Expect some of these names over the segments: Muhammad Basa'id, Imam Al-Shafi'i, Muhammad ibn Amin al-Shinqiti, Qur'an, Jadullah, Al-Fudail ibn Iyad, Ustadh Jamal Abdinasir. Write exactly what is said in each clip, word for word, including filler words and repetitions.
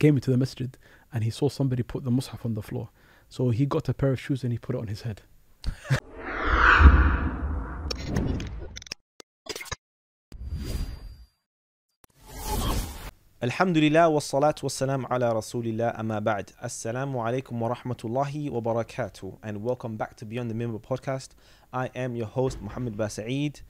came into the masjid and he saw somebody put the mushaf on the floor. So he got a pair of shoes and he put it on his head. Alhamdulillah, wassalatu wassalam ala rasulillah, amma ba'd. Assalamu alaikum wa rahmatullahi wa barakatuh. And welcome back to Beyond the Member podcast. I am your host, Muhammad Basa'id.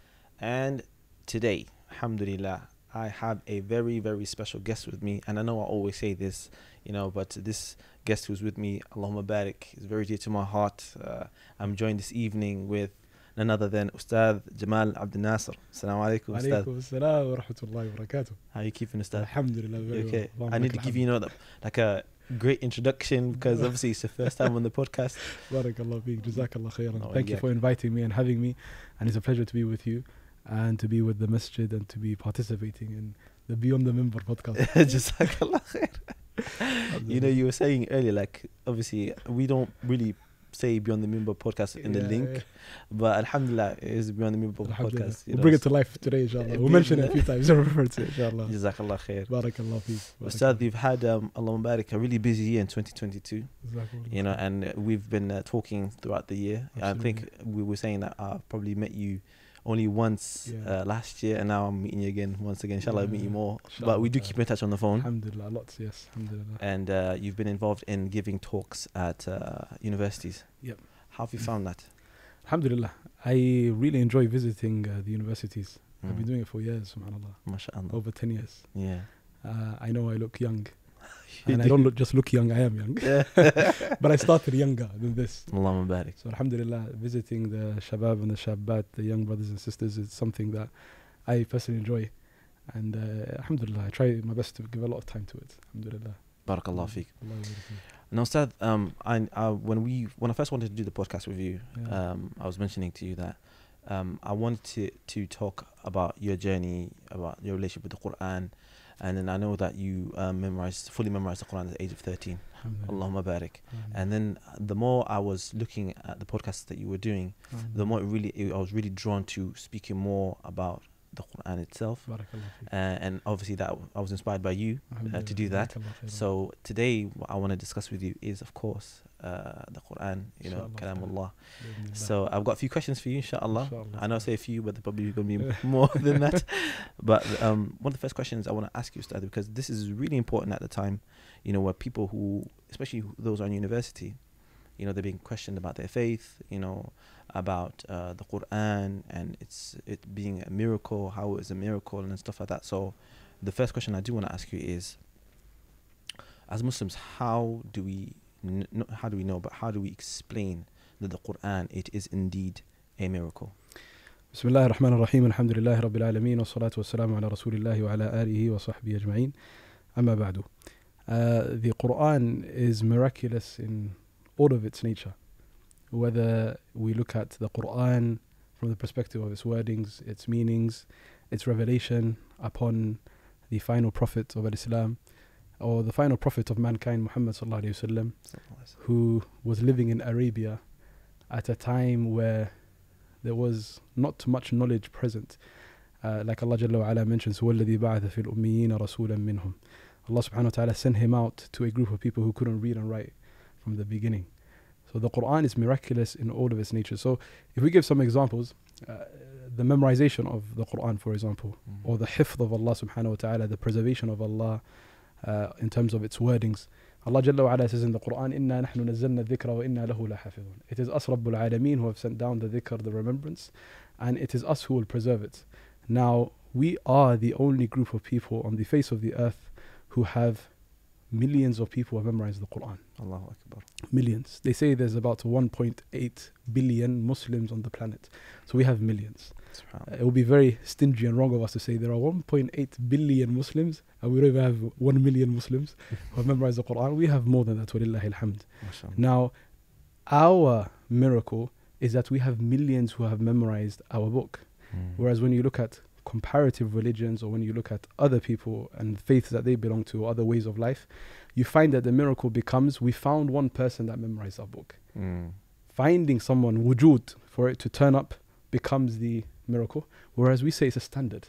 And today, alhamdulillah, I have a very, very special guest with me. And I know I always say this, you know, but this guest who's with me, Allahumma barik, is very dear to my heart. Uh, I'm joined this evening with none other than Ustadh Jamal Abdinasir. Assalamu alaikum, Ustadh. Alaikum assalam wa rahmatullahi wa barakatuh. How are you keeping, Ustadh? Alhamdulillah. Okay, I need to give you, you know, like a great introduction, because obviously it's the first time on the podcast. Barakallah feek, jazakallah khairan. Thank you for inviting me and having me. And it's a pleasure to be with you and to be with the masjid and to be participating in the Beyond the Member podcast. Jazakallah khair. You know, you were saying earlier, like, obviously we don't really say Beyond the Member podcast in the yeah, link, yeah. But alhamdulillah, it is Beyond the Member podcast. We'll know, bring so it to life today, inshallah. We'll mention it a few times. Refer to it, inshallah. Jazakallah khair. Barakallah feek. Ustadh, you've had, um, Allahumma barik, a really busy year in twenty twenty-two. Exactly. You know, and we've been uh, talking throughout the year. Absolutely. I think we were saying that I probably met you only once yeah. uh, last year, and now I'm meeting you again, once again. Inshallah, yeah, I'll meet you more. Inshallah. But we do keep in touch on the phone. Alhamdulillah, lots, yes. Alhamdulillah. And uh, you've been involved in giving talks at uh, universities. Yep. How have you found that? Alhamdulillah, I really enjoy visiting uh, the universities. Mm. I've been doing it for years, subhanAllah. MashaAllah. Over ten years. Yeah. Uh, I know I look young. And do. I don't look, just look young, I am young. Yeah. But I started younger than this. Allahumma barik. So alhamdulillah, visiting the shabab and the shabbat, the young brothers and sisters, is something that I personally enjoy. And uh, alhamdulillah, I try my best to give a lot of time to it. Alhamdulillah. Barakallah feek. Now Ustadh, um, I, uh, when, we, when I first wanted to do the podcast with you, yeah. um, I was mentioning to you that um, I wanted to, to talk about your journey, about your relationship with the Qur'an. And then I know that you uh, memorized, fully memorized the Qur'an at the age of thirteen. Allahumma barik. And then the more I was looking at the podcasts that you were doing, Amen. the more it really, it, I was really drawn to speaking more about the Qur'an itself. Uh, and obviously that I was inspired by you uh, to do that. So today what I want to discuss with you is, of course, uh, the Qur'an, you know, Kalamullah. So I've got a few questions for you, inshallah. inshallah. I know I say a few, but they're probably going to be more than that. But um, one of the first questions I want to ask you, Ustadh, because this is really important at the time, you know, where people who, especially those on university, you know, they're being questioned about their faith, you know, about uh, the Qur'an and it's it being a miracle, how it is a miracle and stuff like that. So the first question I do want to ask you is, as Muslims, how do we, n not how do we know, but how do we explain that the Qur'an, it is indeed a miracle? Bismillah ar-Rahman ar-Rahim, alhamdulillahi rabbil alameen, wa salatu wa salamu ala rasulillahi wa ala alihi wa sahbihi ajma'in, amma ba'du. The Qur'an is miraculous in all of its nature. Whether we look at the Qur'an from the perspective of its wordings, its meanings, its revelation upon the final prophet of Islam, or the final prophet of mankind, Muhammad sallallahu alayhi wa sallam, who was living in Arabia at a time where there was not much knowledge present. Uh, like Allah Jalla wa ala mentions, وَالَّذِي بَعَثَ فِي الْأُمِّيِّينَ رَسُولًا مِّنْهُمْ. Allah subhanahu wa ta'ala sent him out to a group of people who couldn't read and write from the beginning. So the Qur'an is miraculous in all of its nature. So if we give some examples, uh, the memorization of the Qur'an, for example, mm-hmm. or the hifdh of Allah subhanahu wa ta'ala, the preservation of Allah uh, in terms of its wordings. Allah Jalla wa ala says in the Qur'an, Inna nahnu nazzalna dhikra wa inna lahu lahafidhun. It is us Rabbul Alameen who have sent down the dhikr, the remembrance, and it is us who will preserve it. Now, we are the only group of people on the face of the earth who have millions of people have memorized the Qur'an. Allahu Akbar. Millions. They say there's about one point eight billion Muslims on the planet. So we have millions. Uh, it would be very stingy and wrong of us to say there are one point eight billion Muslims and we don't even have one million Muslims who have memorized the Qur'an. We have more than that. Walillahi alhamd. Now, our miracle is that we have millions who have memorized our book. Mm. Whereas when you look at comparative religions, or when you look at other people and faiths that they belong to, or other ways of life, you find that the miracle becomes, we found one person that memorized our book. Mm. Finding someone, wujud, for it to turn up becomes the miracle, whereas we say it's a standard.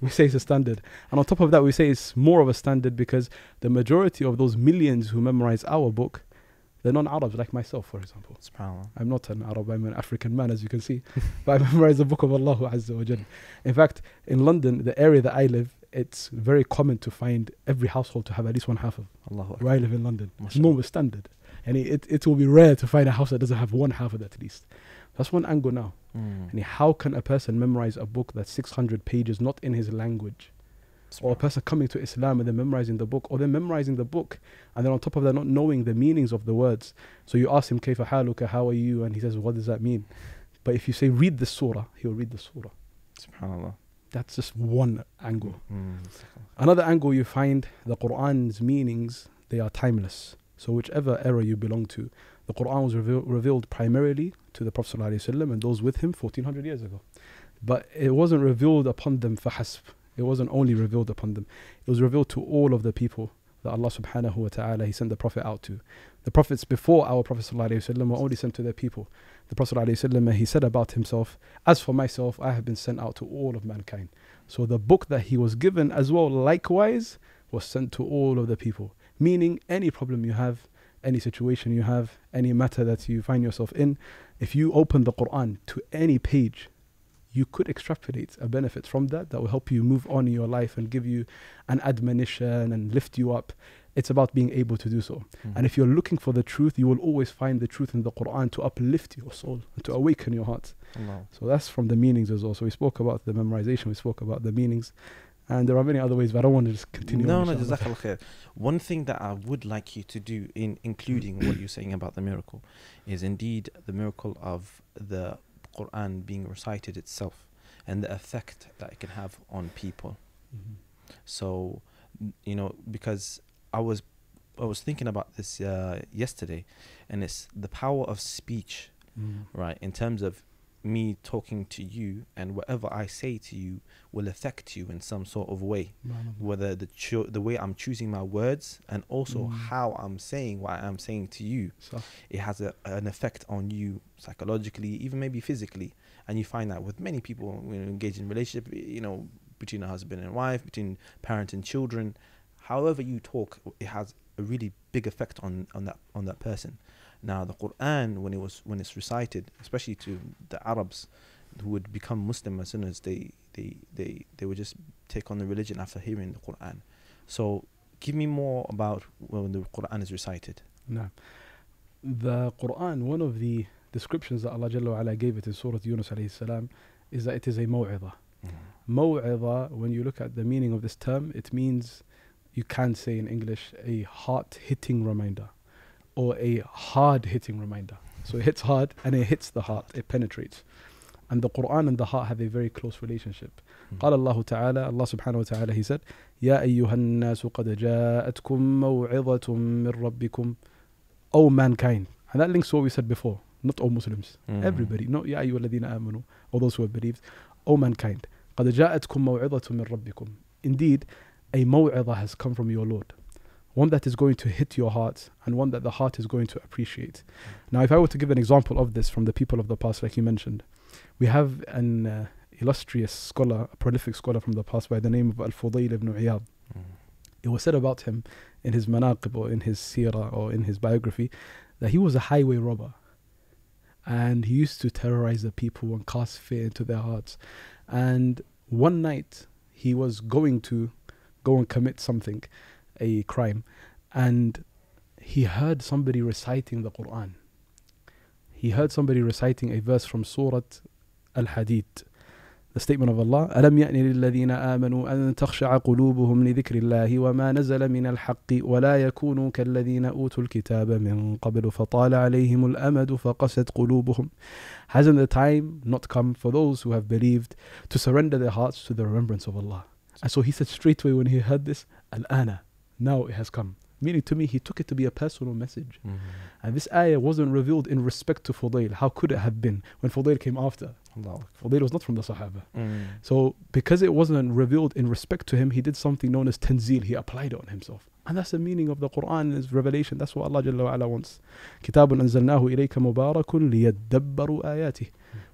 We say it's a standard. And on top of that, we say it's more of a standard because the majority of those millions who memorize our book, they're non-Arabs, like myself, for example. SubhanAllah. I'm not an Arab, I'm an African man, as you can see. But I memorize the book of Allah Azza wa Jal. In fact, in London, the area that I live, it's very common to find every household to have at least one half of Allah. Where I live in London. It's normal standard. And it, it will be rare to find a house that doesn't have one half of that at least. That's one angle now. Mm. And how can a person memorize a book that's six hundred pages, not in his language? Or a person coming to Islam and then memorizing the book, or then memorizing the book, and then on top of that, not knowing the meanings of the words. So you ask him, Kayfa haluka, how are you? And he says, what does that mean? But if you say, read the surah, he'll read the surah. SubhanAllah. That's just one angle. Mm. Another angle you find, the Qur'an's meanings, they are timeless. So whichever era you belong to, the Qur'an was reveal, revealed primarily to the Prophet ﷺ and those with him fourteen hundred years ago. But it wasn't revealed upon them fahasb. It wasn't only revealed upon them. It was revealed to all of the people that Allah subhanahu wa ta'ala, he sent the Prophet out to. The Prophets before our Prophet ﷺ were only sent to their people. The Prophet ﷺ, he said about himself, as for myself, I have been sent out to all of mankind. So the book that he was given as well, likewise, was sent to all of the people. Meaning any problem you have, any situation you have, any matter that you find yourself in, if you open the Qur'an to any page, you could extrapolate a benefit from that that will help you move on in your life and give you an admonition and lift you up. It's about being able to do so. Mm-hmm. And if you're looking for the truth, you will always find the truth in the Qur'an to uplift your soul and to awaken your heart. Allah. So that's from the meanings as well. So we spoke about the memorization, we spoke about the meanings. And there are many other ways, but I don't want to just continue. No, on no, JazakAllah khair. One thing that I would like you to do, in including what you're saying about the miracle, is indeed the miracle of the Qur'an being recited itself and the effect that it can have on people. Mm-hmm. So, you know, because I was, I was thinking about this uh, yesterday, and it's the power of speech, mm. right? In terms of me talking to you, and whatever I say to you will affect you in some sort of way, whether the cho the way I'm choosing my words, and also mm. how I'm saying what I'm saying to you, so it has a, an effect on you psychologically, even maybe physically. And you find that with many people, you know, engaged in relationship, you know, between a husband and wife, between parent and children, however you talk, it has a really big effect on on that on that person. Now the Qur'an, when it was when it's recited, especially to the Arabs who would become Muslim as soon as they they they, they would just take on the religion after hearing the Qur'an. So give me more about when the Qur'an is recited. No. The Qur'an, one of the descriptions that Allah Jalla wa Ala gave it in Surah Yunus alayhi salam is that it is a maw'idah. Maw'idah, when you look at the meaning of this term, it means, you can say in English, a heart-hitting reminder, or a hard-hitting reminder. So it hits hard and it hits the heart, it penetrates. And the Qur'an and the heart have a very close relationship. قال الله تعالى, Allah subhanahu wa ta'ala, he said, يَا أَيُّهَا النَّاسُ قَدْ جَاءَتْكُمْ مَوْعِظَةٌ مِّن رَبِّكُمْ. O mankind. And that links to what we said before. Not all Muslims. Mm. Everybody. Not يَا أَيُّهَا الَّذِينَ آمَنُوا. All those who have believed. O mankind. قَدْ جَاءَتْكُمْ مَوْعِظَةٌ مِّن رَبِّكُمْ. Indeed, a maw'idah has come from your Lord. One that is going to hit your heart, and one that the heart is going to appreciate. Mm. Now, if I were to give an example of this from the people of the past, like you mentioned, we have an uh, illustrious scholar, a prolific scholar from the past by the name of Al-Fudail ibn Iyad. Mm. It was said about him in his manaqib, or in his seerah, or in his biography, that he was a highway robber. And he used to terrorize the people and cast fear into their hearts. And one night, he was going to go and commit something, a crime, and he heard somebody reciting the Qur'an. He heard somebody reciting a verse from Surah Al-Hadid, the statement of Allah, أَلَمْ يَأْنِ لِلَّذِينَ آمَنُوا أَن تَخْشَعَ قُلُوبُهُمْ لِذِكْرِ اللَّهِ وَمَا نَزَلَ مِنَ الْحَقِّ وَلَا يَكُونُوا كَالَّذِينَ أُوتُوا الْكِتَابَ مِنْ قَبْلُ فَطَالَ عَلَيْهِمُ الْأَمَدُ فَقَسَتْ قُلُوبُهُمْ. Hasn't the time not come for those who have believed to surrender their hearts to the remembrance of Allah? And so he said straight away when he heard this, Al-Ana. Now it has come. Meaning to me, he took it to be a personal message. Mm-hmm. And this ayah wasn't revealed in respect to Fudail. How could it have been when Fudail came after? Allah. Fudail was not from the Sahaba. Mm. So because it wasn't revealed in respect to him, he did something known as tanzeel. He applied it on himself. And that's the meaning of the Qur'an, is revelation. That's what Allah Jalla wa Ala wants. كِتَابٌ أَنزَلْنَاهُ إِلَيْكَ مُبَارَكٌ لِيَدَّبَّرُوا آيَاتِهِ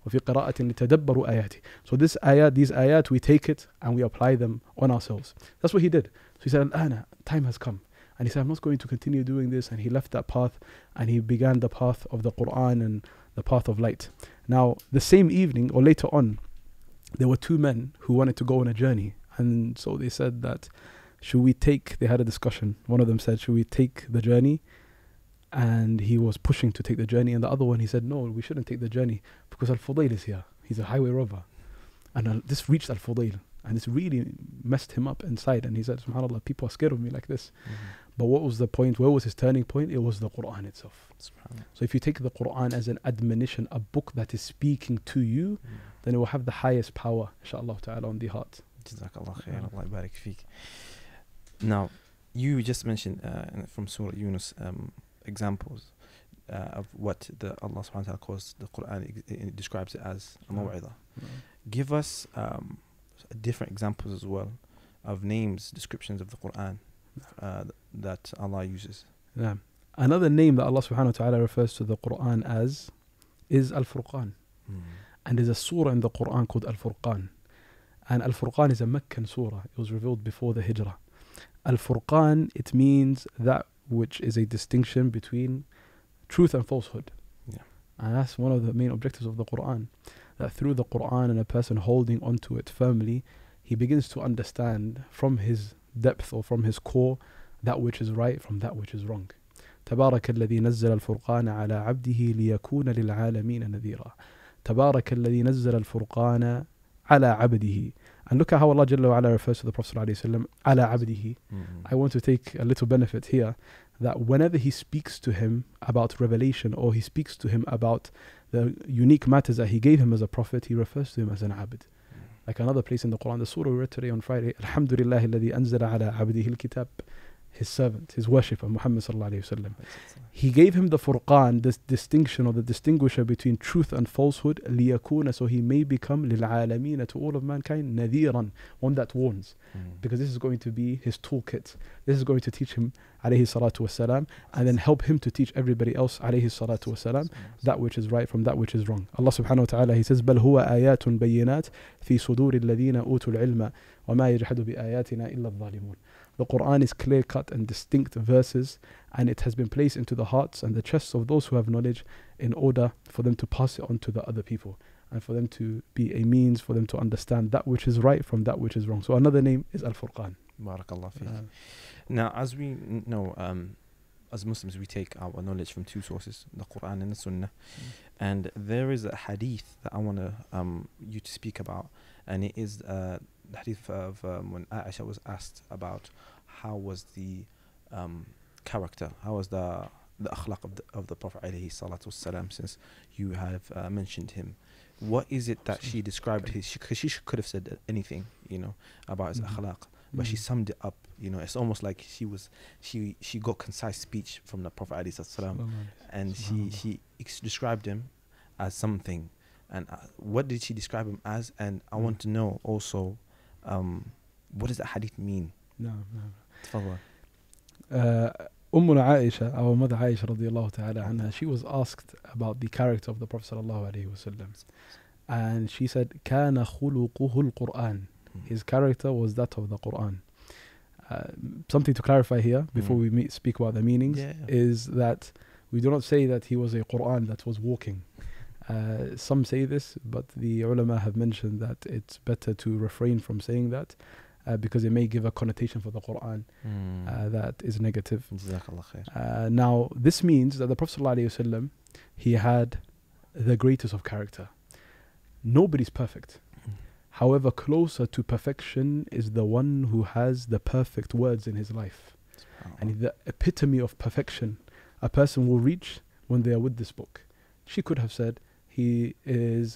وَفِي قِرَاءَةٍ لِتَدَبَّرُوا آيَاتِهِ. So this ayat, these ayat, we take it and we apply them on ourselves. That's what he did. So he said, الآن, time has come. And he said, I'm not going to continue doing this. And he left that path and he began the path of the Qur'an and the path of light. Now, the same evening or later on, there were two men who wanted to go on a journey. And so they said that, should we take, they had a discussion. One of them said, should we take the journey? And he was pushing to take the journey. And the other one, he said, no, we shouldn't take the journey because Al-Fudail is here. He's a highway robber. And uh, this reached Al-Fudail. And this really messed him up inside. And he said, SubhanAllah, people are scared of me like this. Mm-hmm. But what was the point? Where was his turning point? It was the Qur'an itself. SubhanAllah. So if you take the Qur'an as an admonition, a book that is speaking to you, mm-hmm. then it will have the highest power, inshaAllah ta'ala, on the heart. JazakAllah khair, Allah barik feek. Now, you just mentioned uh, from Surah Yunus um, examples uh, of what the Allah subhanahu wa ta'ala calls the Qur'an, it describes it as a maw'idah. Yeah. Give us um, different examples as well of names, descriptions of the Qur'an uh, that Allah uses. Yeah. Another name that Allah subhanahu wa ta'ala refers to the Qur'an as is Al-Furqan. Mm. And there's a surah in the Qur'an called Al-Furqan. And Al-Furqan is a Meccan surah. It was revealed before the Hijrah. Al-Furqan, it means that which is a distinction between truth and falsehood. Yeah. And that's one of the main objectives of the Qur'an. That through the Qur'an and a person holding onto it firmly, he begins to understand from his depth or from his core that which is right from that which is wrong. تَبَارَكَ الَّذِي نَزَّلَ الْفُرْقَانَ عَلَىٰ عَبْدِهِ لِيَكُونَ لِلْعَالَمِينَ نَذِيرًا. تَبَارَكَ الَّذِي نَزَّلَ الْفُرْقَانَ عَلَىٰ عَبْدِهِ. And look at how Allah Jalla wa Ala refers to the Prophet ﷺ, ala abdihi. Mm-hmm. I want to take a little benefit here, that whenever he speaks to him about revelation or he speaks to him about the unique matters that he gave him as a prophet, he refers to him as an abd. Mm-hmm. Like another place in the Quran, the surah we read today on Friday, Alhamdulillahi alladhi anzala ala abdihi al-kitab. His servant, his worshipper, Muhammad sallallahu alayhi wa sallam. He gave him the furqan, this distinction or the distinguisher between truth and falsehood, لِيَكُونَ, so he may become لِلْعَالَمِينَ, to all of mankind, نَذِيرًا, one that warns. Mm. Because this is going to be his toolkit. This is going to teach him, alayhi salatu wasalam, and then help him to teach everybody else, alayhi salatu wasalam, that which is right from that which is wrong. Allah subhanahu wa ta'ala, he says, بَلْ هُوَ آيَاتٌ بَيِّنَاتٌ فِي صُدُورِ الَّذِينَ أُوتُوا الْعِلْمَ وَمَا يَجْحَدُ بِآيَاتِنَا إِلَّا الظَّالِمُونَ. The Qur'an is clear-cut and distinct verses, and it has been placed into the hearts and the chests of those who have knowledge in order for them to pass it on to the other people and for them to be a means for them to understand that which is right from that which is wrong. So another name is Al-Furqan. Barakallah feek. Uh, now, as we know, um, as Muslims, we take our knowledge from two sources, the Qur'an and the Sunnah. Mm. And there is a hadith that I want to um, you to speak about, and it is... Uh, the hadith of um, when Aisha was asked about how was the um, character, how was the the akhlaq of the, of the Prophet alayhi salatu wasalam, since you have uh, mentioned him. What is it that she described his, she, she could have said anything, you know, about his mm-hmm. akhlaq, but mm-hmm. she summed it up, you know, it's almost like she was, she she got concise speech from the Prophet alayhi salatu wasalam, and she, she ex described him as something. And uh, what did she describe him as? And I mm-hmm. want to know also, Um, what does that hadith mean? No, no. Uh, Ummuna Aisha, our mother Aisha radiallahu ta'ala anha, she was asked about the character of the Prophet sallallahu alayhi wa sallam. And she said, Kana khuluquhu al-Qur'an. His character was that of the Qur'an. Uh, something to clarify here, before mm. we meet, speak about the meanings, yeah, yeah. is that we do not say that he was a Qur'an that was walking. Uh, some say this, but the ulama have mentioned that it's better to refrain from saying that uh, because it may give a connotation for the Qur'an mm. uh, that is negative. Uh, now, this means that the Prophet ﷺ, he had the greatest of character. Nobody's perfect. Mm. However, closer to perfection is the one who has the perfect words in his life. And the epitome of perfection a person will reach when they are with this book. She could have said, he is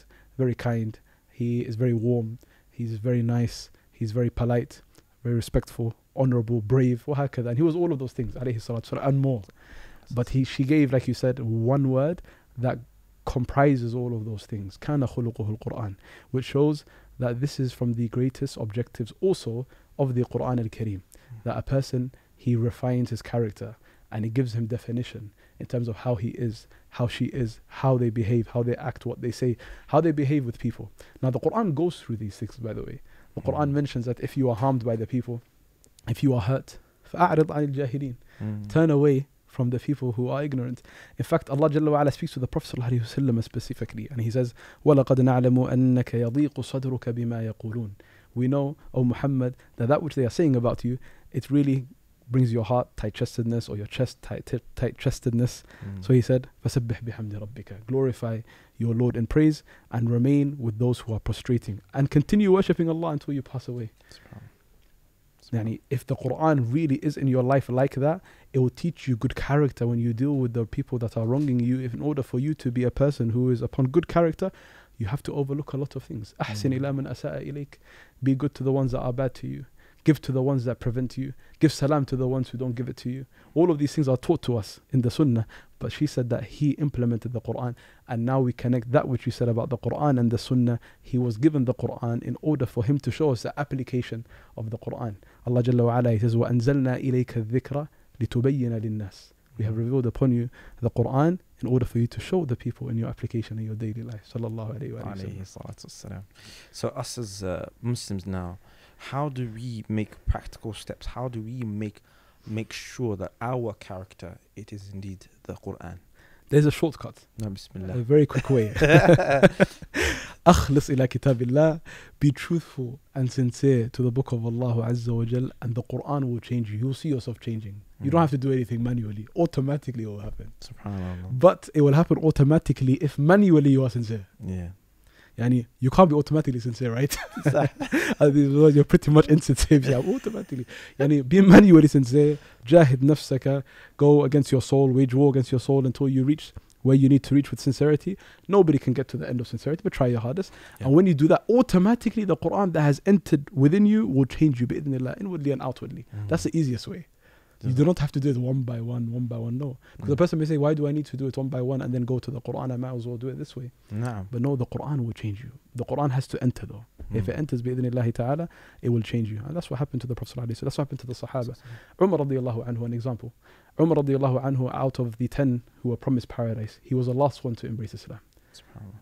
very kind, he is very warm, he's very nice, he's very polite, very respectful, honorable, brave, وهكذا. And he was all of those things, alayhi salatu wasalam, and more. But he, she gave, like you said, one word that comprises all of those things, كَانَ خُلُقُهُ الْقُرْآنِ, which shows that this is from the greatest objectives also of the Qur'an al-Kareem, that a person, he refines his character and he gives him definition in terms of how he is, how she is, how they behave, how they act, what they say, how they behave with people. Now the Qur'an goes through these things, by the way. The Qur'an mm. mentions that if you are harmed by the people, if you are hurt, فَأَعْرِضْ عَنِ الْجَاهِلِينَ mm. turn away from the people who are ignorant. In fact, Allah Jalla wa Ala speaks to the Prophet Sallallahu Alaihi Wasallam specifically, and he says, وَلَقَدْ نَعْلَمُ أَنَّكَ يَضِيقُ صَدْرُكَ بِمَا يَقُولُونَ. We know, O Muhammad, that that which they are saying about you, it really brings your heart tight-chestedness, or your chest tight-chestedness. Mm. So he said, فَسَبِّحْ بِحَمْدِ رَبِّكَ, glorify your Lord in praise, and remain with those who are prostrating, and continue worshipping Allah until you pass away. Yani, if the Qur'an really is in your life like that, it will teach you good character when you deal with the people that are wronging you. If in order for you to be a person who is upon good character, you have to overlook a lot of things. أَحْسِنْ إِلَى مَنْ أَسَاءَ إِلَيْكَ, be good to the ones that are bad to you. Give to the ones that prevent you. Give salam to the ones who don't give it to you. All of these things are taught to us in the Sunnah, but she said that he implemented the Qur'an, and now we connect that which we said about the Qur'an and the Sunnah. He was given the Qur'an in order for him to show us the application of the Qur'an. Allah Jalla wa Ala, he says, وَأَنزَلْنَا إِلَيْكَ الذِّكْرَ لِتُبَيِّنَ لِلنَّاسِ. We have revealed upon you the Qur'an in order for you to show the people in your application in your daily life. Sallallahu alayhi wa sallam. So us as uh, Muslims now, how do we make practical steps? How do we make make sure that our character, it is indeed the Qur'an? There's a shortcut. No, bismillah. A very quick way. أخلص إلى كتاب الله. Be truthful and sincere to the book of Allah Azza wa Jal, and the Qur'an will change you. You'll see yourself changing. You mm. don't have to do anything manually. Automatically it will happen. SubhanAllah. But it will happen automatically if manually you are sincere. Yeah. Yani, you can't be automatically sincere, right? You're pretty much insensitive. Yeah, automatically. Yani, be manually sincere. Jahid nafsaka. Go against your soul. Wage war against your soul until you reach where you need to reach with sincerity. Nobody can get to the end of sincerity, but try your hardest. Yeah. And when you do that, automatically the Qur'an that has entered within you will change you, bi'idhnillah, inwardly and outwardly. Mm. That's the easiest way. You do not have to do it one by one, one by one, no. Because mm. the person may say, why do I need to do it one by one and then go to the Qur'an? I might as well do it this way. No. But no, the Qur'an will change you. The Qur'an has to enter though. Mm. If it enters, bi'idhnillahi ta'ala, it will change you. And that's what happened to the Prophet ﷺ. That's what happened to the Sahaba. Umar radiallahu anhu, an example. Umar radiallahu anhu, out of the ten who were promised paradise, he was the last one to embrace Islam.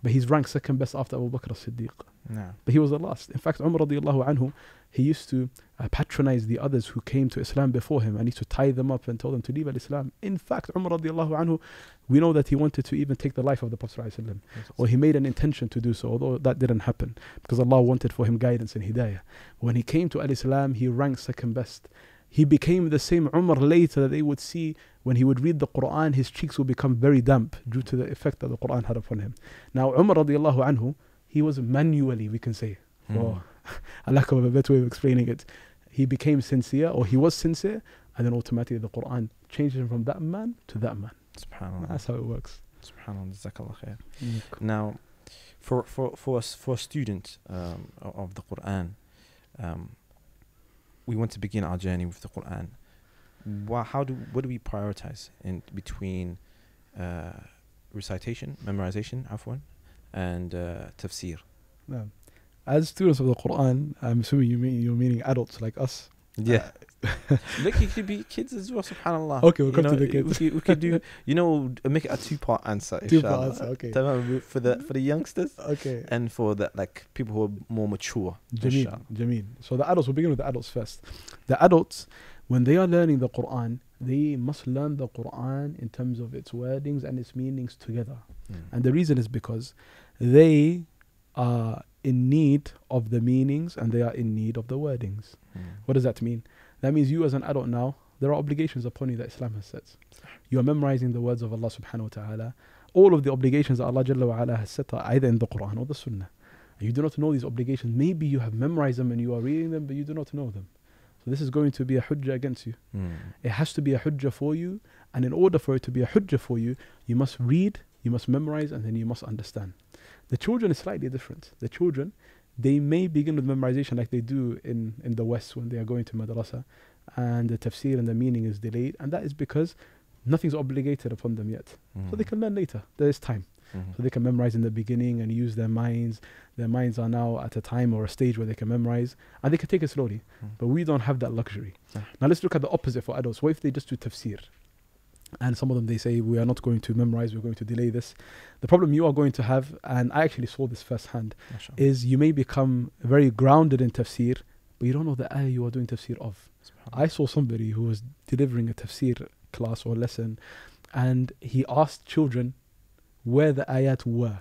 But he's ranked second best after Abu Bakr as-Siddiq. No. But he was the last. In fact, Umar radiallahu anhu, he used to uh, patronize the others who came to Islam before him, and he used to tie them up and tell them to leave al-Islam. In fact, Umar radiallahu anhu, we know that he wanted to even take the life of the Prophet sallallahu alaihi wasallam, or he made an intention to do so, although that didn't happen because Allah wanted for him guidance and hidayah. When he came to al-Islam, he ranked second best. He became the same Umar later that they would see when he would read the Qur'an, his cheeks would become very damp due to the effect that the Qur'an had upon him. Now Umar radiallahu anhu, he was manually, we can say, for a lack of a better way of explaining it, he became sincere, or he was sincere, and then automatically the Qur'an changed him from that man to that man. SubhanAllah. That's how it works. SubhanAllah. Jazakallah khair. Now, for, for, for, us, for a student um, of the Qur'an, um, we want to begin our journey with the Qur'an. Why, how do, what do we prioritize in between uh, recitation, memorization, afwan, and uh, tafsir? Yeah. As students of the Qur'an, I'm assuming you mean, you're meaning adults like us. Yeah. Uh, Look, it could be kids as well, subhanAllah. Okay, we'll you come know, to the kids. We, we could do, you know, make it a two-part answer, Two-part answer, okay. For the, for the youngsters, okay, and for the, like, people who are more mature. Jameen, Jameen. So the adults, we'll begin with the adults first. The adults, when they are learning the Qur'an, they must learn the Qur'an in terms of its wordings and its meanings together. Mm. And the reason is because they are in need of the meanings and they are in need of the wordings. Mm. What does that mean? That means you as an adult now, there are obligations upon you that Islam has set. You are memorizing the words of Allah subhanahu wa ta'ala. All of the obligations that Allah Jalla wa Ala has set are either in the Qur'an or the Sunnah. And you do not know these obligations. Maybe you have memorized them and you are reading them, but you do not know them. So this is going to be a hujjah against you. Mm. It has to be a hujjah for you. And in order for it to be a hujjah for you, you must read, you must memorize, and then you must understand. The children is slightly different. The children, they may begin with memorization like they do in, in the West when they are going to madrasa, and the tafsir and the meaning is delayed, and that is because nothing's obligated upon them yet. Mm. So they can learn later. There is time. Mm-hmm. So they can memorize in the beginning and use their minds. Their minds are now at a time or a stage where they can memorize, and they can take it slowly. Mm-hmm. But we don't have that luxury. Yeah. Now let's look at the opposite for adults. What if they just do tafsir? And some of them, they say, we are not going to memorize, we're going to delay this. The problem you are going to have, and I actually saw this firsthand, Mashallah, is you may become very grounded in tafsir, but you don't know the ayah you are doing tafsir of. I saw somebody who was delivering a tafsir class or lesson, and he asked children where the ayat were.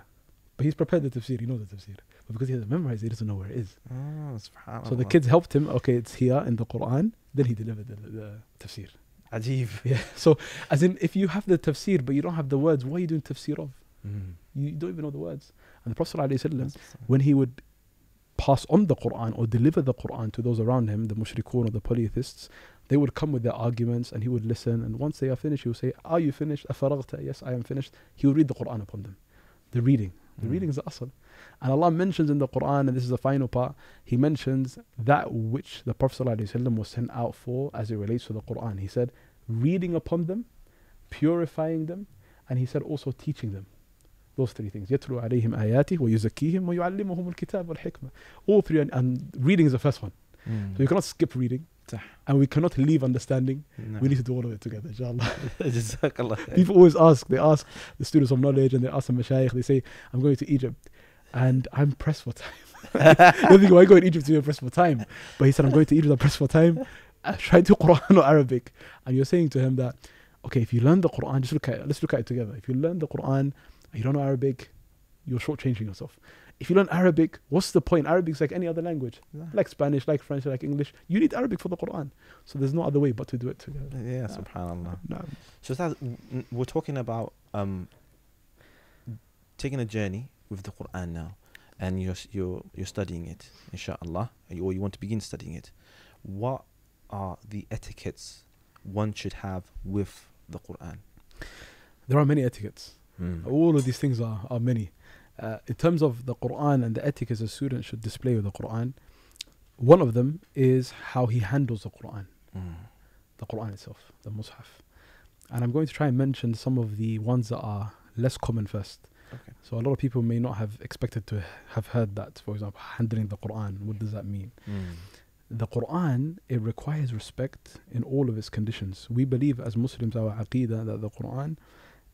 But he's prepared the tafsir, he knows the tafsir. But because he hasn't memorized, he doesn't know where it is. Oh, so the kids helped him, okay, it's here in the Quran, then he delivered the, the tafsir. Ajib. Yeah. So, as in, if you have the tafsir but you don't have the words, what are you doing tafsir of? Mm. You don't even know the words. And the Prophet ﷺ, when he would pass on the Quran or deliver the Quran to those around him, the mushrikun or the polytheists, they would come with their arguments and he would listen. And once they are finished, he would say, are you finished? Afaragta? Yes, I am finished. He would read the Quran upon them. The reading. The mm. reading is the asl. And Allah mentions in the Quran, and this is the final part, He mentions that which the Prophet ﷺ was sent out for as it relates to the Quran. He said, reading upon them, purifying them, and he said also teaching them. Those three things. يَتْلُوا عَلَيْهِمْ آيَاتِهِ وَيُزَكِّيهِمْ وَيُعَلِّمُهُمُ الْكِتَابَ وَالْحِكْمَةِ. All three, and, and reading is the first one. Mm. So you cannot skip reading. And we cannot leave understanding. No. We need to do all of it together, inshaAllah. People always ask, they ask the students of knowledge and they ask the mashaykh, they say, I'm going to Egypt and I'm pressed for time. They think, why I go in Egypt to be pressed for time? But he said, I'm going to Egypt, I'm pressed for time. I try to Quran or Arabic. And you're saying to him that, okay, if you learn the Quran, just look at it, let's look at it together. If you learn the Quran and you don't know Arabic, you're shortchanging yourself. If you learn Arabic, what's the point? Arabic is like any other language, yeah. like Spanish, like French, like English. You need Arabic for the Quran. So there's no other way but to do it together. Yeah, no. SubhanAllah. No. So that, we're talking about um, taking a journey with the Quran now, and you're, you're, you're studying it, inshaAllah, or you want to begin studying it. What are the etiquettes one should have with the Quran? There are many etiquettes. Mm. All of these things are, are many. Uh, in terms of the Quran and the etiquette a student should display with the Quran, one of them is how he handles the Quran, mm. the Quran itself, the Mus'haf. And I'm going to try and mention some of the ones that are less common first. Okay. So a lot of people may not have expected to have heard that. For example, handling the Quran, what does that mean? Mm. The Quran, it requires respect in all of its conditions. We believe as Muslims, our aqeedah, that the Quran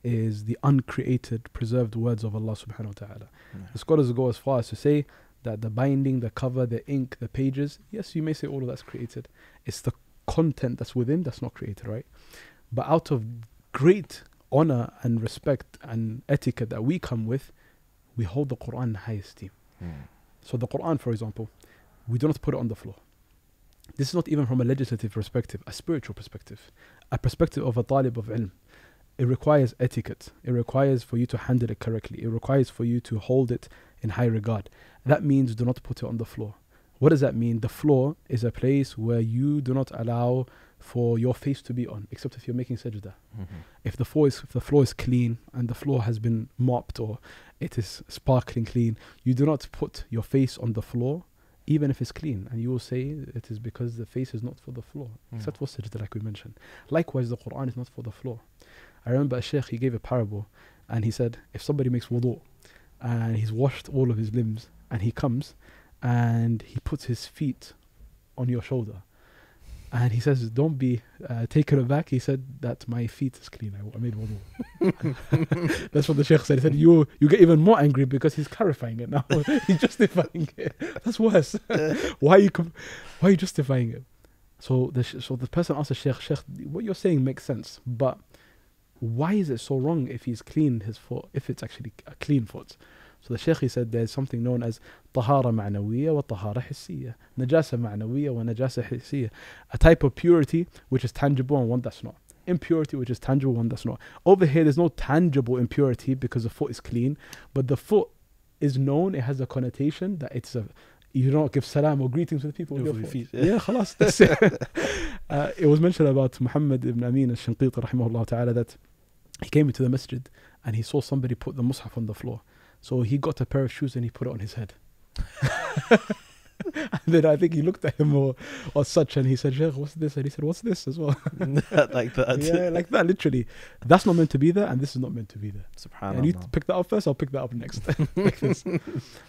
is the uncreated, preserved words of Allah subhanahu wa ta'ala. Yeah. The scholars go as far as to say that the binding, the cover, the ink, the pages, yes, you may say all of that's created. It's the content that's within that's not created, right? But out of great honor and respect and etiquette that we come with, we hold the Quran in high esteem. Yeah. So the Quran, for example, we do not put it on the floor. This is not even from a legislative perspective, a spiritual perspective, a perspective of a talib of ilm. It requires etiquette. It requires for you to handle it correctly. It requires for you to hold it in high regard. That means do not put it on the floor. What does that mean? The floor is a place where you do not allow for your face to be on, except if you're making sajda. Mm-hmm. If the floor is if the floor is clean and the floor has been mopped or it is sparkling clean, you do not put your face on the floor, even if it's clean. And you will say it is because the face is not for the floor, mm. except for sajda, like we mentioned. Likewise, the Quran is not for the floor. I remember a sheikh, he gave a parable and he said, if somebody makes wudu and he's washed all of his limbs and he comes and he puts his feet on your shoulder and he says, don't be uh, taken aback. He said that my feet is clean, I, I made wudu. That's what the sheikh said. He said, you, you get even more angry because he's clarifying it now. He's justifying it. That's worse. Why, are you why are you justifying it? So the, so the person asked the sheikh, sheikh, what you're saying makes sense, but why is it so wrong if he's cleaned his foot, if it's actually a clean foot? So the sheikh, he said there's something known as tahara ma'nawiyya wa tahara hissiyya, najasa ma'nawiyya wa najasa hissiyya, a type of purity which is tangible and one that's not, impurity which is tangible, one that's not. Over here there's no tangible impurity because the foot is clean, but the foot is known, it has a connotation that it's a, you don't give salam or greetings to the people with your feet. Yeah, khalas, that's it. Uh, it was mentioned about Muhammad ibn Amin al-Shinqiti rahimahullah ta'ala that he came into the masjid and he saw somebody put the Mus'haf on the floor. So he got a pair of shoes and he put it on his head. And then I think he looked at him or, or such, and he said, Sheikh, what's this? And he said, what's this as well? Like that. Yeah, like that, literally. That's not meant to be there, and this is not meant to be there. SubhanAllah. And you pick that up first, I'll pick that up next. Like this.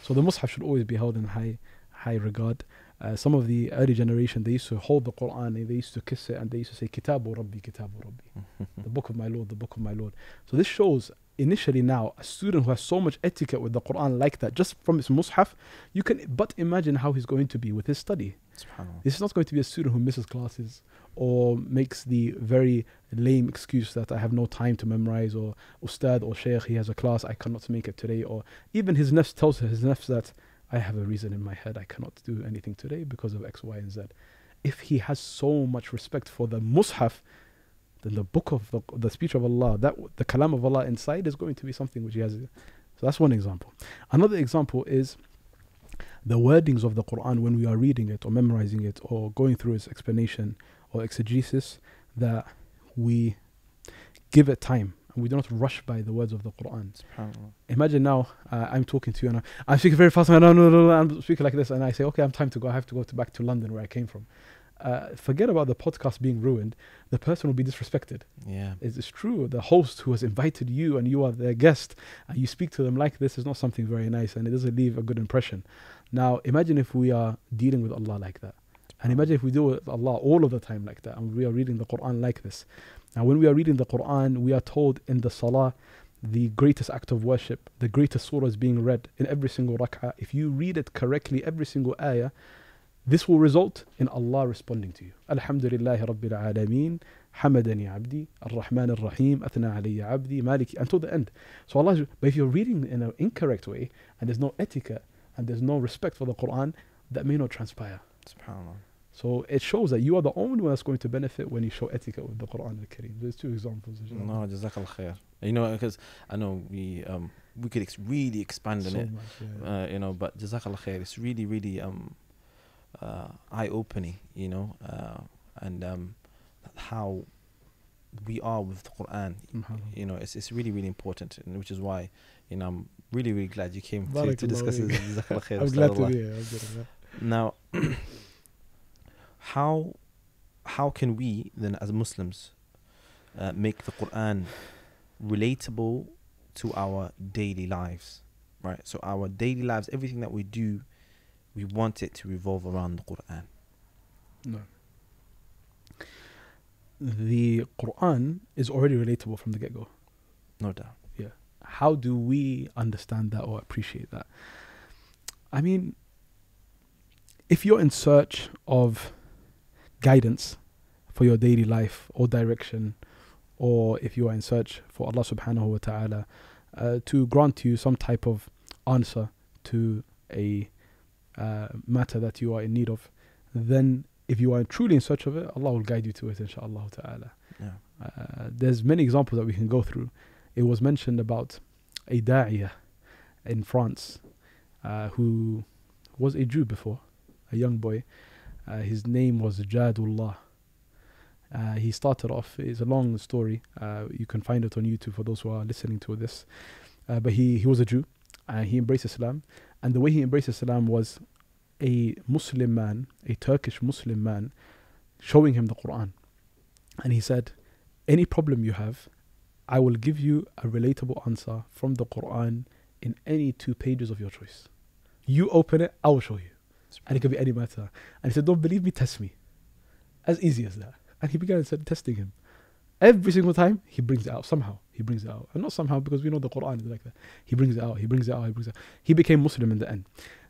So the Mus'haf should always be held in high, high regard. Uh, some of the early generation, they used to hold the Qur'an, and they used to kiss it, and they used to say, Kitabu Rabbi, Kitabu Rabbi. The book of my Lord, the book of my Lord. So this shows, initially now, a student who has so much etiquette with the Qur'an like that, just from his Mus'haf, you can but imagine how he's going to be with his study. SubhanAllah. This is not going to be a student who misses classes or makes the very lame excuse that I have no time to memorize, or Ustadh or Shaykh, he has a class, I cannot make it today. Or even his nafs tells his nafs that I have a reason in my head, I cannot do anything today because of X, Y, and Z. If he has so much respect for the Mus'haf, then the book of the, the speech of Allah, that the kalam of Allah inside is going to be something which he has. So that's one example. Another example is the wordings of the Qur'an when we are reading it or memorizing it or going through its explanation or exegesis, that we give it time. We do not rush by the words of the Qur'an. Imagine now uh, I'm talking to you and I, I'm speaking very fast, and I'm speaking like this, and I say, okay, I'm time to go. I have to go to back to London where I came from. Uh, forget about the podcast being ruined. The person will be disrespected. Yeah, it's, it's true. The host who has invited you and you are their guest, and you speak to them like this is not something very nice, and it doesn't leave a good impression. Now, imagine if we are dealing with Allah like that. And imagine if we do it with Allah all of the time like that, and we are reading the Qur'an like this. Now, when we are reading the Qur'an, we are told in the Salah, the greatest act of worship, the greatest surah is being read in every single rak'ah. If you read it correctly, every single ayah, this will result in Allah responding to you. Alhamdulillahi Rabbil Alameen, Hamadani Abdi, Ar-Rahman Ar-Rahim, Athna Alayya Abdi, Maliki, until the end. So Allah, but if you're reading in an incorrect way, and there's no etiquette, and there's no respect for the Qur'an, that may not transpire. SubhanAllah. So it shows that you are the only one that's going to benefit when you show etiquette with the Qur'an al-Kareem. There's two examples. No, Jazakallah khair. You know, because I know we um, we could ex really expand on so it, much, yeah. uh, you know, but Jazakallah khair, it's really, really um, uh, eye-opening, you know, uh, and um, how we are with the Qur'an, mm-hmm. you know, it's, it's really, really important, and which is why, you know, I'm really, really glad you came to, to discuss this. Jazakallah khair. I'm glad to be here. Now, how how can we then as Muslims uh, make the Qur'an relatable to our daily lives, right? So our daily lives, everything that we do, we want it to revolve around the Qur'an. No. The Qur'an is already relatable from the get-go. No doubt. Yeah. How do we understand that or appreciate that? I mean, if you're in search of guidance for your daily life or direction, or if you are in search for Allah subhanahu wa ta'ala uh, to grant you some type of answer to a uh, matter that you are in need of, then if you are truly in search of it, Allah will guide you to it, inshallah ta'ala. Yeah. Uh, there's many examples that we can go through. It was mentioned about a da'iyah in France uh, who was a Jew before, a young boy. Uh, his name was Jadullah. Uh, he started off, it's a long story, uh, you can find it on YouTube for those who are listening to this. Uh, but he, he was a Jew, and he embraced Islam. And the way he embraced Islam was a Muslim man, a Turkish Muslim man, showing him the Qur'an. And he said, any problem you have, I will give you a relatable answer from the Qur'an in any two pages of your choice. You open it, I will show you. And it could be any matter. And he said, don't believe me, test me. As easy as that. And he began and started testing him. Every single time, he brings it out. Somehow, he brings it out. And not somehow, because we know the Qur'an is like that. He brings it out, he brings it out, he brings it out. He became Muslim in the end.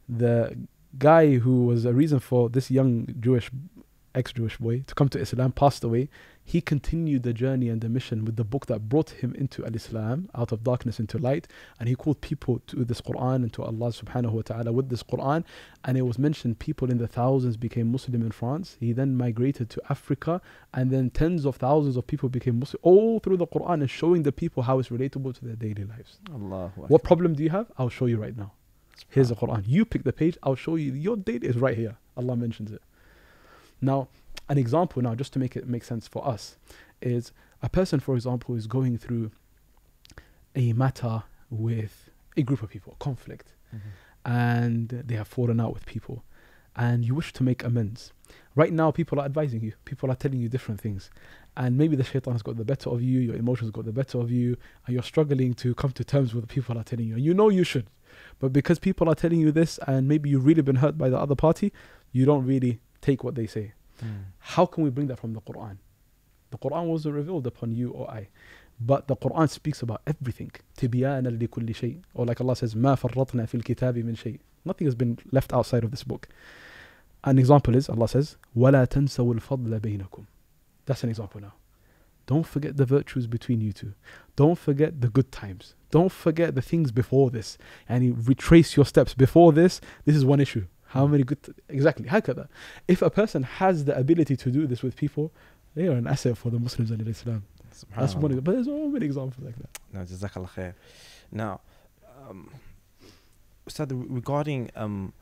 The guy who was a reason for this young Jewish, ex-Jewish boy to come to Islam passed away. He continued the journey and the mission with the book that brought him into al-Islam, out of darkness into light, and he called people to this Qur'an and to Allah subhanahu wa ta'ala with this Qur'an. And it was mentioned people in the thousands became Muslim in France. He then migrated to Africa, and then tens of thousands of people became Muslim all through the Qur'an, and showing the people how it's relatable to their daily lives. Allahu Akbar. What problem do you have? I'll show you right now. Here's the Qur'an. You pick the page, I'll show you. Your date is right here. Allah mentions it. Now, an example now, just to make it make sense for us, is a person, for example, is going through a matter with a group of people, conflict, mm-hmm. and they have fallen out with people. and you wish to make amends. Right now, people are advising you. People are telling you different things. And maybe the shaitan has got the better of you, your emotions got the better of you, and you're struggling to come to terms with what people are telling you. And you know you should. But because people are telling you this, and maybe you've really been hurt by the other party, you don't really take what they say. Mm. How can we bring that from the Qur'an? The Qur'an wasn't revealed upon you or I. But the Qur'an speaks about everything. تِبْيَانًا لِكُلِّ شَيْءٍ. Or like Allah says, مَا فَرَّطْنَا فِي الْكِتَابِ مِنْ شَيْءٍ. Nothing has been left outside of this book. An example is, Allah says, وَلَا تَنْسَوُ الْفَضْلَ بَيْنَكُمْ. That's an example now. Don't forget the virtues between you two. Don't forget the good times. Don't forget the things before this. And you retrace your steps before this. This is one issue. How many good... Exactly. هكذا. If a person has the ability to do this with people, they are an asset for the Muslims and Islam. That's one example. But there's so many examples like that. No, Jazakallah khair. Now, um, Ustadh, regarding... Um,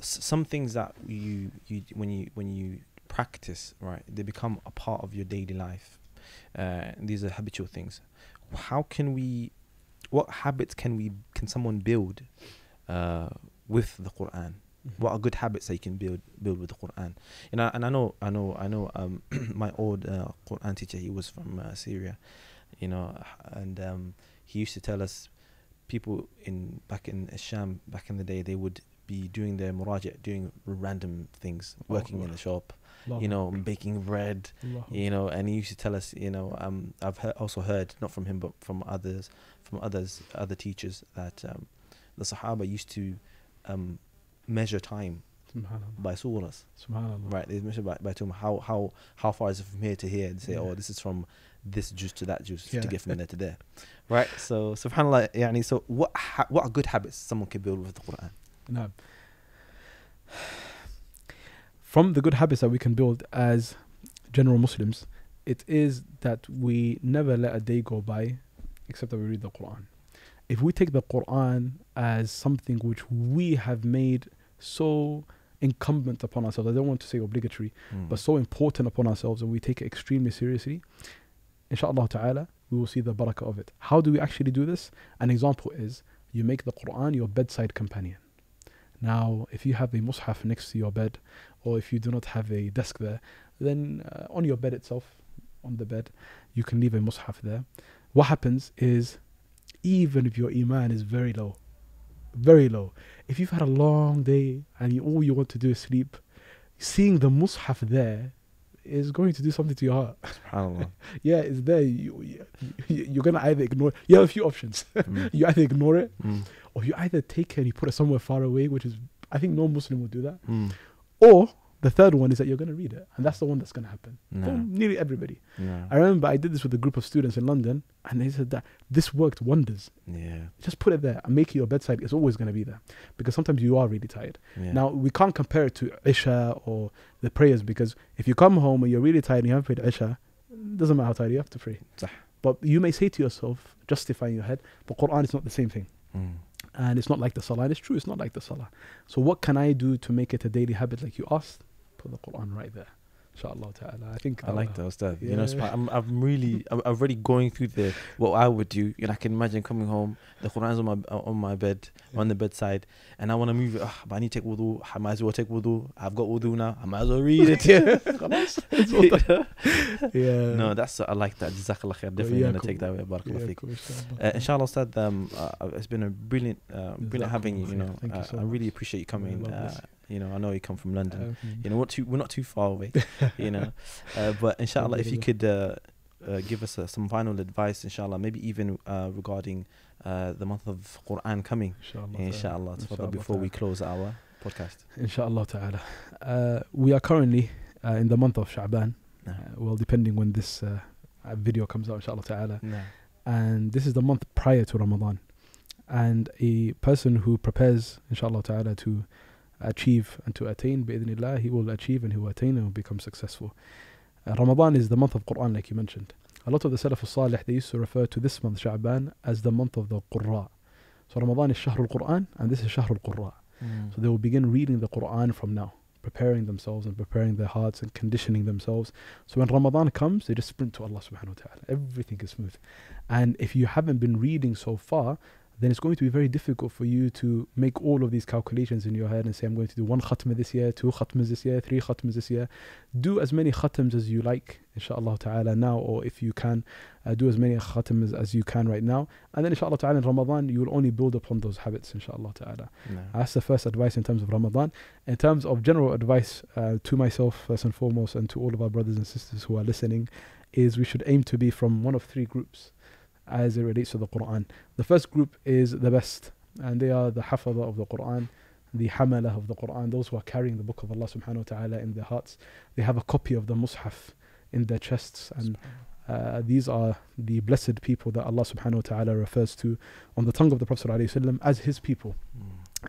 some things that you you when you when you practice, right, they become a part of your daily life. Uh, these are habitual things. How can we, what habits can we can someone build uh, with the Qur'an? Mm-hmm. What are good habits that you can build build with the Qur'an? And I and I know I know I know um, my old uh, Qur'an teacher, he was from uh, Syria, you know, and um, he used to tell us people in back in Sham back in the day, they would be doing their muraja, doing random things, working in the shop, you know, baking bread, you know. And he used to tell us, you know, um, I've he also heard, not from him, but from others, from others, other teachers, that um, the Sahaba used to um, measure time by surahs, right? They measure by by time. How how how far is it from here to here? And say, yeah. oh, this is from this juice to that juice, yeah. to get from there to there, right? So, subhanallah, yani. So, what ha what are good habits someone can build with the Qur'an? No. From the good habits that we can build as general Muslims, it is that we never let a day go by except that we read the Qur'an. If we take the Qur'an as something which we have made so incumbent upon ourselves, I don't want to say obligatory, mm. but so important upon ourselves, and we take it extremely seriously, inshaAllah ta'ala, we will see the barakah of it. How do we actually do this? An example is, you make the Qur'an your bedside companion. Now, if you have a mushaf next to your bed, or if you do not have a desk there, then uh, on your bed itself, on the bed, you can leave a mushaf there. What happens is, even if your iman is very low, very low, if you've had a long day and you, all you want to do is sleep, seeing the mushaf there is going to do something to your heart. SubhanAllah. Yeah, it's there. You, you, you're going to either ignore it. You have a few options. Mm. You either ignore it, mm. or you either take it and you put it somewhere far away, which is, I think no Muslim will do that. Mm. Or the third one is that you're going to read it. And that's the one that's going to happen. No. For nearly everybody. No. I remember I did this with a group of students in London, and they said that this worked wonders. Yeah. Just put it there and make it your bedside. It's always going to be there. Because sometimes you are really tired. Yeah. Now, we can't compare it to Isha or the prayers, because if you come home and you're really tired and you haven't prayed Isha, it doesn't matter how tired you have to pray. But you may say to yourself, justifying your head, the Qur'an is not the same thing. Mm. And it's not like the Salah. And it's true, it's not like the Salah. So what can I do to make it a daily habit like you asked? Put the Qur'an right there, inshallah ta'ala. I think I like that, Ustadh. Yeah. You know, I'm, I'm really, I'm already going through the what I would do. You know, I can imagine coming home, the Qur'an's on my on my bed, yeah. on the bedside, and I want to move it. Ugh, but I need to take wudu. I might as well take wudu. I've got wudu now. I might as well read it. Yeah, yeah. No, that's I like that. Jazakallah khair. Definitely yeah, gonna cool. take that away. Barakallah feek. Uh, inshallah, Ustadh. Um, uh, it's been a brilliant, uh, brilliant having you. You know, Thank uh, you so I really much. appreciate you coming. Uh, You know, I know you come from London. Um, you know, we're, too, we're not too far away. You know, uh, but inshallah, if you could uh, uh, give us uh, some final advice, inshallah, maybe even uh, regarding uh, the month of Qur'an coming, inshallah, inshallah, inshallah, inshallah before we close our podcast. Inshallah ta'ala. Uh, we are currently uh, in the month of Sha'ban. No. Uh, well, depending when this uh, video comes out, inshallah ta'ala. No. And this is the month prior to Ramadan. And a person who prepares, inshallah ta'ala, to achieve and to attain, bi'idhnillah, he will achieve and he will attain and will become successful. Uh, Ramadan is the month of Qur'an, like you mentioned. A lot of the Salaf al-Salih, they used to refer to this month, Sha'ban, as the month of the Qurra. So Ramadan is Shahr al-Qur'an and this is Shahr al-Qurra. Mm. So they will begin reading the Qur'an from now, preparing themselves and preparing their hearts and conditioning themselves. So when Ramadan comes, they just sprint to Allah subhanahu wa ta'ala. Everything is smooth. And if you haven't been reading so far, then it's going to be very difficult for you to make all of these calculations in your head and say, I'm going to do one khatm this year, two khatms this year, three khatms this year. Do as many khatms as you like, inshaAllah ta'ala, now, or if you can, uh, do as many khatms as you can right now. And then inshaAllah ta'ala in Ramadan, you will only build upon those habits, inshaAllah ta'ala. No. That's the first advice in terms of Ramadan. In terms of general advice uh, to myself, first and foremost, and to all of our brothers and sisters who are listening, is we should aim to be from one of three groups as it relates to the Qur'an. The first group is the best, and they are the hafadah of the Qur'an, the hamalah of the Qur'an, those who are carrying the book of Allah subhanahu wa ta'ala in their hearts. They have a copy of the mushaf in their chests, and uh, these are the blessed people that Allah subhanahu wa ta'ala refers to on the tongue of the Prophet sallallahu alayhi wa sallam as his people. Mm.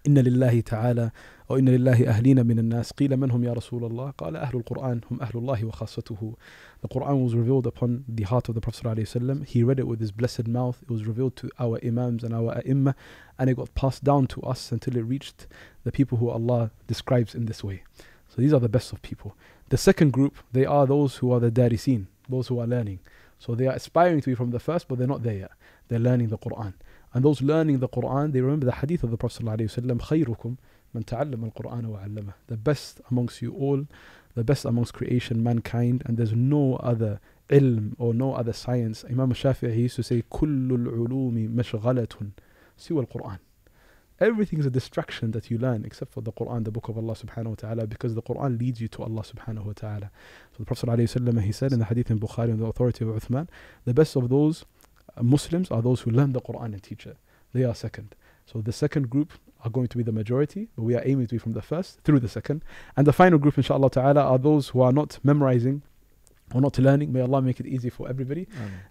إن لله تعالى أو إن لله أهلين من الناس قيل من هم يا رسول الله قال أهل القرآن هم أهل الله وخاصته. The Quran was revealed upon the heart of the Prophet ﷺ. He read it with his blessed mouth. It was revealed to our imams and our a'immah, and it got passed down to us until it reached the people who Allah describes in this way. So these are the best of people. The second group, they are those who are the dariseen, those who are learning. So they are aspiring to be from the first, but they're not there yet. They're learning the Quran. And those learning the Qur'an, they remember the hadith of the Prophet ﷺ, خَيْرُكُمْ مَنْ تَعَلَّمَ الْقُرْآنَ وَعَلَّمَهُ. The best amongst you all, the best amongst creation, mankind, and there's no other ilm or no other science. Imam Al-Shafi'i used to say, كُلُّ الْعُلُومِ مَشْغَلَةٌ سِوَى الْقُرْآنِ. Everything is a distraction that you learn except for the Qur'an, the book of Allah subhanahu wa ta'ala, because the Qur'an leads you to Allah subhanahu wa ta'ala. So the Prophet ﷺ, he said in the hadith in Bukhari, in the authority of Uthman, the best of those Muslims are those who learn the Qur'an and teach it. They are second. So the second group are going to be the majority, but we are aiming to be from the first through the second. And the final group, inshaAllah ta'ala, are those who are not memorizing or not learning. May Allah make it easy for everybody.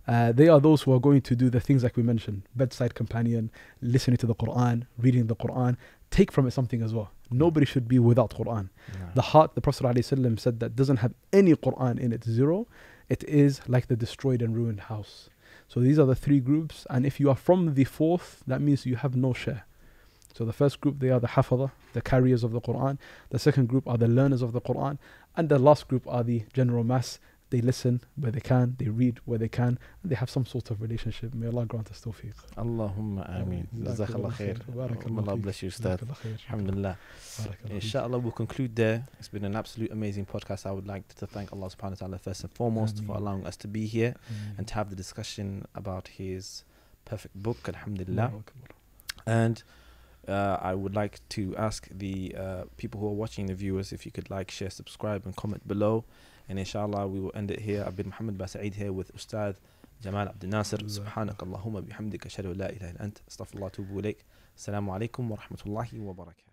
Uh, they are those who are going to do the things like we mentioned, bedside companion, listening to the Qur'an, reading the Qur'an, take from it something as well. Nobody should be without Qur'an. No. The heart, the Prophet ﷺ said, that doesn't have any Qur'an in it, zero. It is like the destroyed and ruined house. So these are the three groups, and if you are from the fourth, that means you have no share. So the first group, they are the hafadah, the carriers of the Qur'an. The second group are the learners of the Qur'an. And the last group are the general mass. They listen where they can, they read where they can, and they have some sort of relationship. May Allah grant us tawfiq. Allahumma ameen. Jazakallah khair. Allah bless you, Ustadh. Alhamdulillah. Inshallah, we'll conclude there. It's been an absolute amazing podcast. I would like to thank Allah subhanahu wa ta'ala first and foremost Ameen. For allowing us to be here Ameen. And to have the discussion about his perfect book, Alhamdulillah. And Uh, I would like to ask the uh, people who are watching, the viewers, if you could like, share, subscribe and comment below. And inshallah, we will end it here. I've been Muhammad Basa'id here with Ustadh Jamal Abdinasir. Subhanakallahumma bihamdika ashhadu an la ilaha illa anta astaghfiruka wa atubu ilayk. Assalamu alaikum wa rahmatullahi wa barakatuh.